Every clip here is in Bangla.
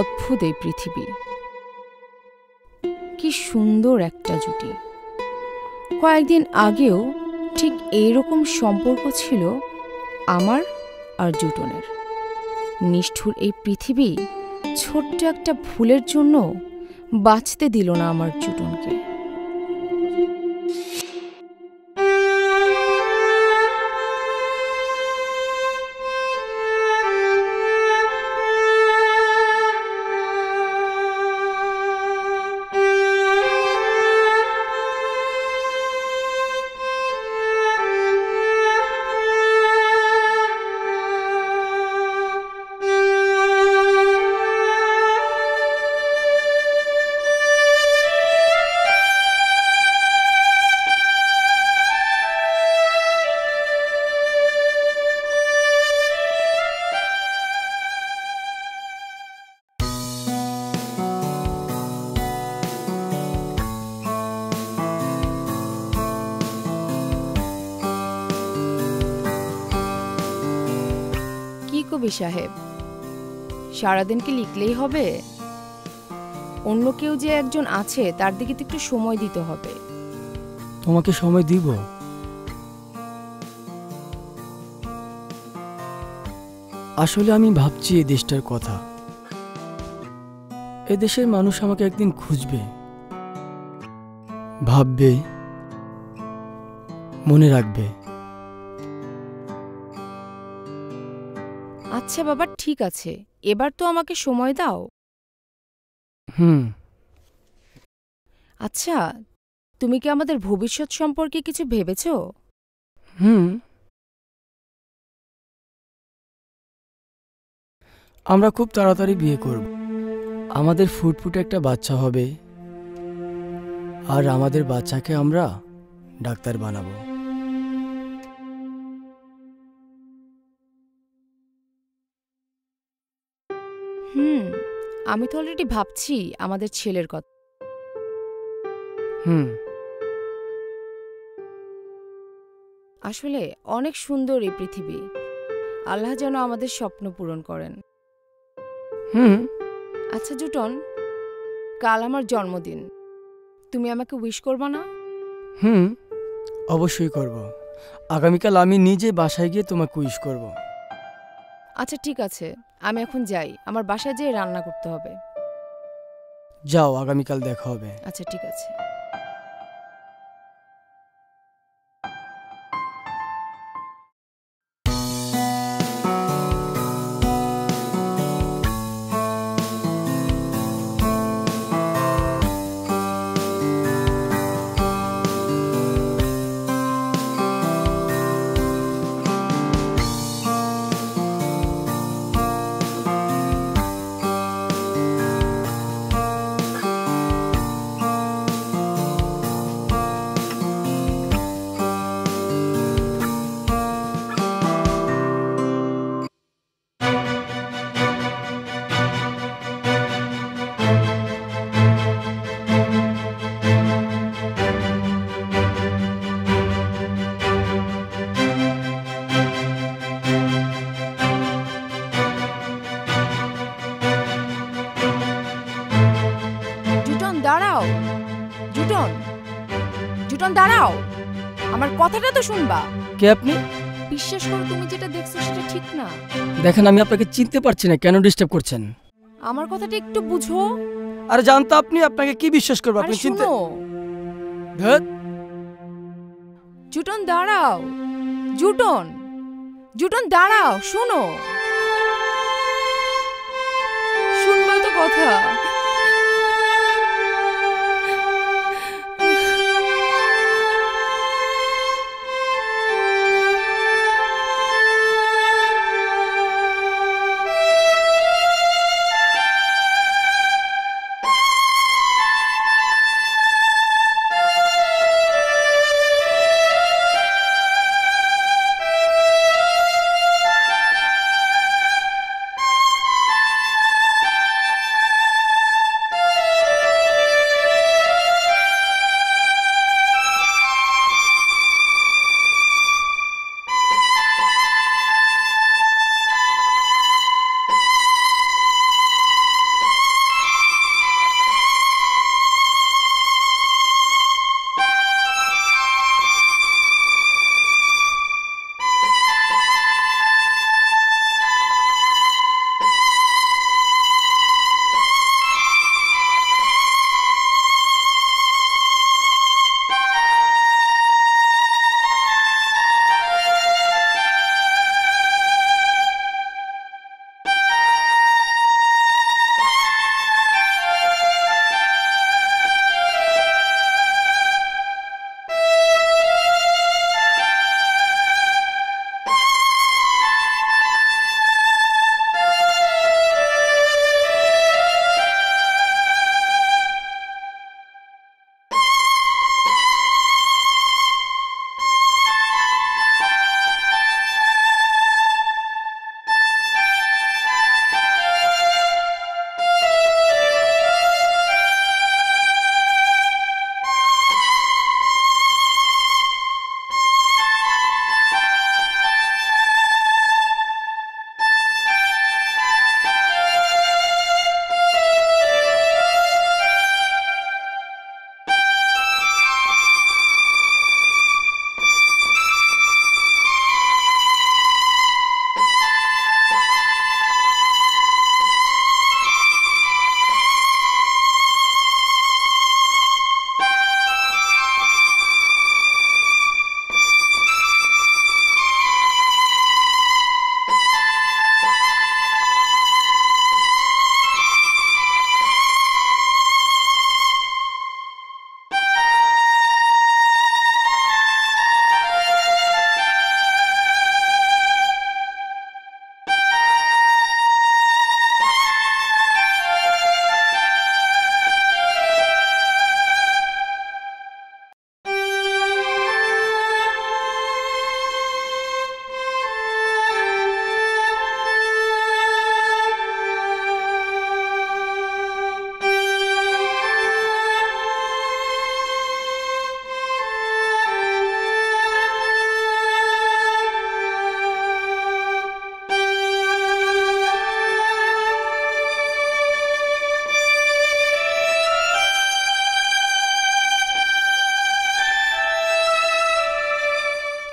অদ্ভুত এই পৃথিবী। কি সুন্দর একটা জুটি। কয়েকদিন আগেও ঠিক এইরকম সম্পর্ক ছিল আমার আর জুটনের। নিষ্ঠুর এই পৃথিবী ছোট্ট একটা ভুলের জন্য বাঁচতে দিল না আমার জুটনকে। কবি সাহেব, সারাদিন কি লিখলেই হবে? অন্য কেউ যে একজন আছে তার দিকে তো একটু সময় দিতে হবে। তোমাকে সময় দিব। আসলে আমি ভাবছি এই দেশটার কথা। এই দেশের মানুষ আমাকে একদিন খুঁজবে, ভাববে, মনে রাখবে। আচ্ছা বাবা, ঠিক আছে, এবার তো আমাকে সময় দাও। আচ্ছা, তুমি কি আমাদের ভবিষ্যৎ সম্পর্কে কিছু ভেবেছো? আমরা খুব তাড়াতাড়ি বিয়ে করব। আমাদের ফুটফুটে একটা বাচ্চা হবে, আর আমাদের বাচ্চাকে আমরা ডাক্তার বানাবো। আমি তো অলরেডি ভাবছি আমাদের ছেলের কথা। আসলে অনেক সুন্দর এই পৃথিবী। আল্লাহ যেন আমাদের স্বপ্ন পূরণ করেন। আচ্ছা জুটন, কাল আমার জন্মদিন, তুমি আমাকে উইশ করবা না? অবশ্যই করব। আগামীকাল আমি নিজে বাসায় গিয়ে তোমাকে উইশ করব। আচ্ছা ঠিক আছে, আমি এখন যাই, আমার বাসায় যেয়ে রান্না করতে হবে। যাও, আগামীকাল দেখা হবে। আচ্ছা ঠিক আছে। দাঁড়াও, আমার কথাটা তো শুনবা। কে আপনি? বিশ্বাস করো, তুমি যেটা দেখছো সেটা ঠিক না। দেখেন, আমি আপনাকে চিনতে পারছি না, কেন ডিস্টার্ব করছেন? আমার কথাটা একটু বুঝো। আরে জানতো আপনি, আপনাকে কি বিশ্বাস করব? আপনি চিনতে ধর। জুটন দাঁড়াও, জুটন, জুটন দাঁড়াও, শোনো, শুনবা তো কথা।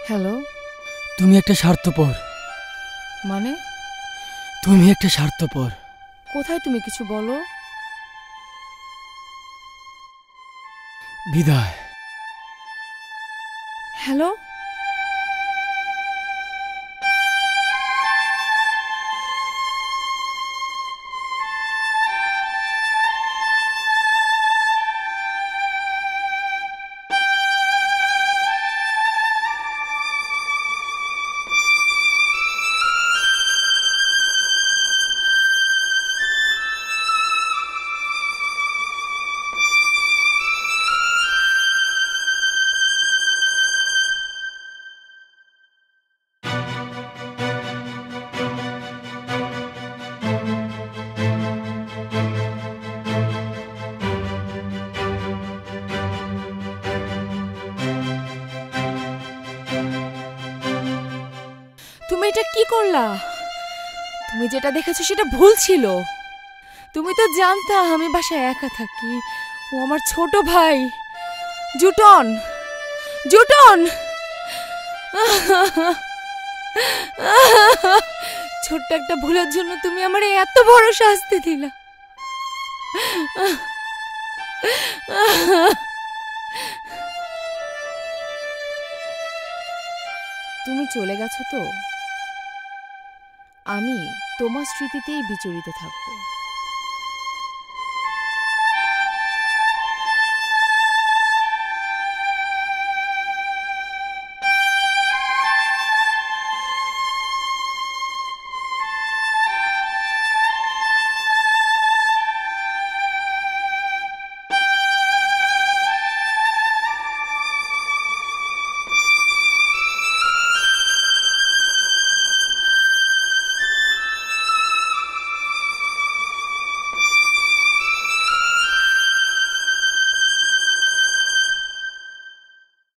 हेलो तुम एक स्वार्थपर माने तुम एक स्वार्थपर कोथाय तुम किछु बोलो विदाय हेलो তুমি যেটা দেখেছো সেটা ভুল ছিল তুমি তো জানতা আমি বাসায় একা থাকি ও আমার ছোট ভাই জুটন জুটন ছোট্ট একটা ভুলের জন্য তুমি আমারে এত বড় শাস্তি দিলা তুমি চলে গেছো তো आमी तोमार स्मृतितेई विचलित थाकबो।